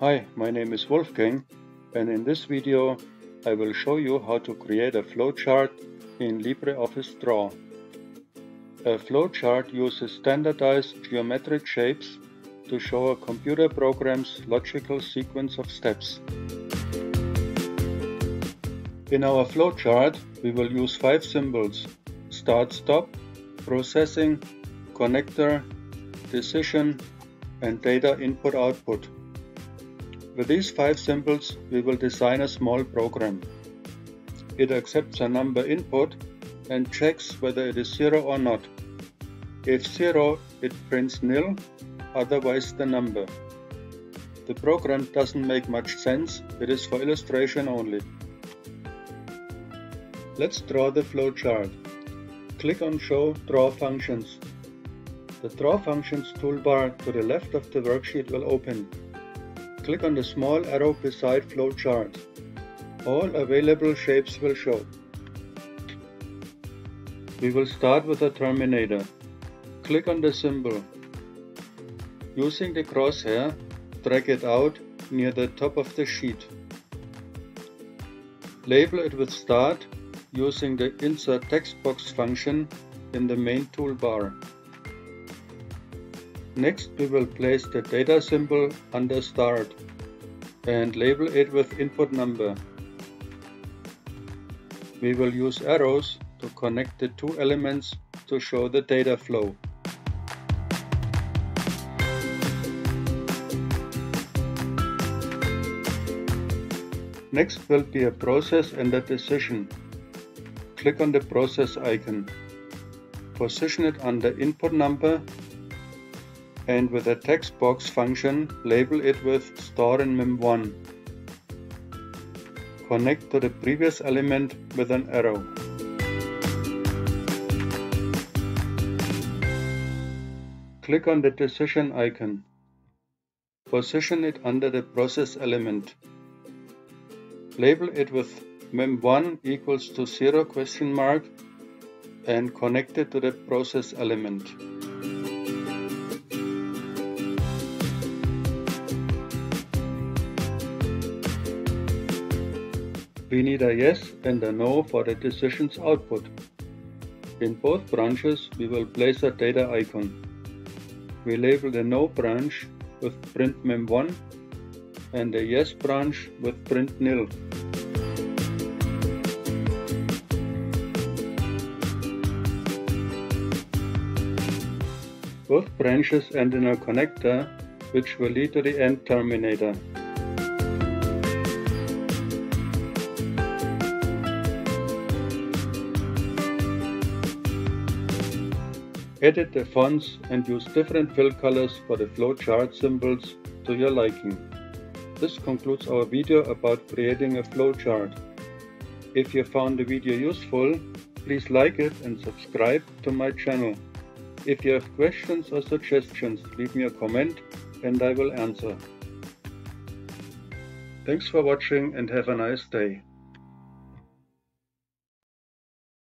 Hi, my name is Wolfgang, and in this video I will show you how to create a flowchart in LibreOffice Draw. A flowchart uses standardized geometric shapes to show a computer program's logical sequence of steps. In our flowchart, we will use 5 symbols: start-stop, processing, connector, decision, and data input-output. With these 5 symbols, we will design a small program. It accepts a number input and checks whether it is 0 or not. If 0, it prints nil, otherwise the number. The program doesn't make much sense, it is for illustration only. Let's draw the flowchart. Click on Show Draw Functions. The Draw Functions toolbar to the left of the worksheet will open. Click on the small arrow beside flowchart. All available shapes will show. We will start with a terminator. Click on the symbol. Using the crosshair, drag it out near the top of the sheet. Label it with Start using the Insert Text Box function in the main toolbar. Next, we will place the data symbol under Start and label it with input number. We will use arrows to connect the two elements to show the data flow. Next will be a process and a decision. Click on the process icon. Position it under input number and with a text box function, label it with Star in mem1. Connect to the previous element with an arrow. Click on the decision icon. Position it under the process element. Label it with mem1 equals to 0 question mark and connect it to the process element. We need a yes and a no for the decision's output. In both branches, we will place a data icon. We label the no branch with print mem1 and the yes branch with print nil. Both branches end in a connector, which will lead to the end terminator. Edit the fonts and use different fill colors for the flowchart symbols to your liking. This concludes our video about creating a flowchart. If you found the video useful, please like it and subscribe to my channel. If you have questions or suggestions, leave me a comment and I will answer. Thanks for watching and have a nice day.